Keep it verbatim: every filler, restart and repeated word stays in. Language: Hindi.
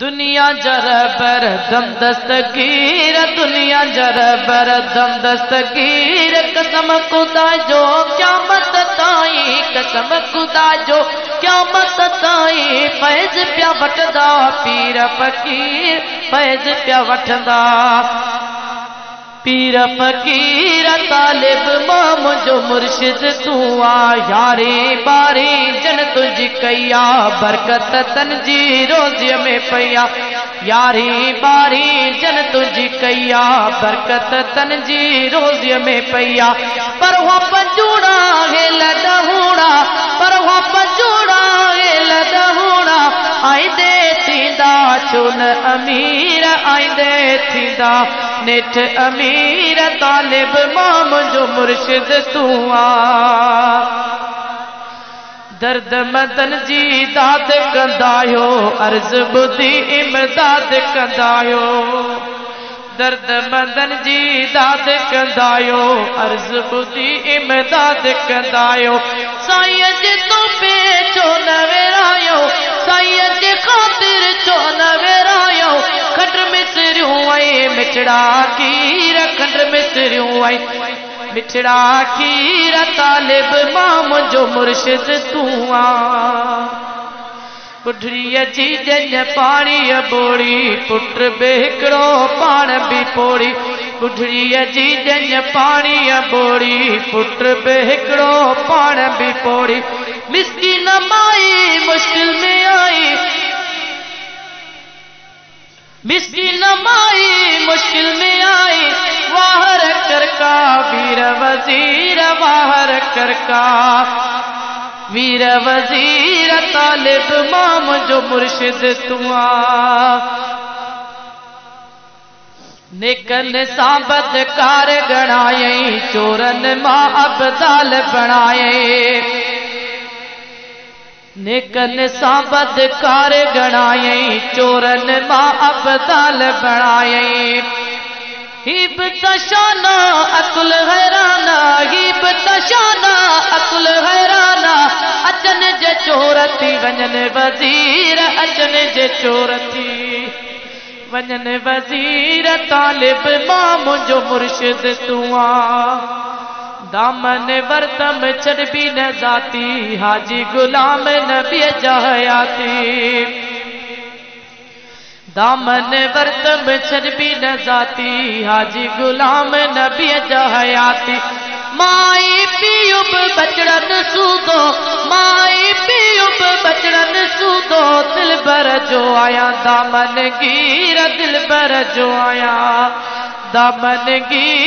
दुनिया जरा बर दम दस्तगीर, दुनिया जरा बर दम दस्तगीर। कसम खुदा जो क़यामत ताईं, कसम खुदा जो क़यामत ताईं। फैज़ पिया वठदा पीर फ़कीर, फैज़ पिया वठदा पीर फ़कीर। तालिब मां मुंहिंजो मुर्शिद तूं आ, यारहें ॿारहें जन तुंहिंजी कई आ। बरकत तन जी रोज़ीअ में पई आ, यारहें ॿारहें जन तुंहिंजी कई आ। बरकत तन जी रोज़ीअ में पई आ। पर उहा पंजूड़ा हेल ॾहूड़ा, पर उहा पंजूड़ा हेल ॾहूड़ा। आईंदे थींदा छो न अमीर, आईंदे थींदा नेठ अमीर। तालिब मां मुंहिंजो मुर्शिद तूं आ। दर्द मदन जी दाद कंदा आहियो, अर्ज़ ॿुधी इमदाद कंदा आहियो। दर्द मदन जी दाद कंदा आहियो, अर्ज़ ॿुधी इमदाद कंदा आहियो। साईंअ जे तोहफ़े छो न विरायो, साईंअ जे ख़ातिर छो न विरायो। खंड मिसरियूं ऐं मिठड़ा खीर, खंड मिसरियूं ऐं मिठड़ा खीर। तालिब मां मुंहिंजो मुर्शिद तूं आ। बुढड़ीअ जी जंज पाणीअ ॿोड़ी, पुट बि हिकिड़ो पाण बि पोड़ी। बुढड़ीअ जी जंज पाणीअ ॿोड़ी, पुट बि हिकिड़ो पाण बि पोड़ी। मिस्कीन माई मुश्किल में आई, मिस्कीन माई मुश्किल में आई। वाहर कर का वीर वज़ीर, वाहर कर का वीर वज़ीर। तालिब मां मुंहिंजो मुर्शिद तूं आ। नेकनि सां बदकार ॻणायई, चोरनि मां अबदाल बणायई। नेकनि सां बदकार ॻणायई, चोरनि मां अबदाल बणायई। हीब तशाना अकुल हैराना, हीब तशाना अकुल हैराना। अचन जे चोर थी वञनि वज़ीर, अचन जे चोर थी वञनि वज़ीर। तालिब मां मुंहिंजो मुर्शिद तूं आ। दामन वरतम छॾबी न ज़ाती, हाजी ग़ुलाम नबीअ जा हयाती। दामन वर्तम छॾबी न ज़ाती, हाजी ग़ुलाम नबीअ जा हयाती। माई पीउ बि बचड़नि सूदो, माई पीउ बि बचड़नि सूदो। दिलबर जो आया दामन गीर, दिलबर जो आया दामन गीर।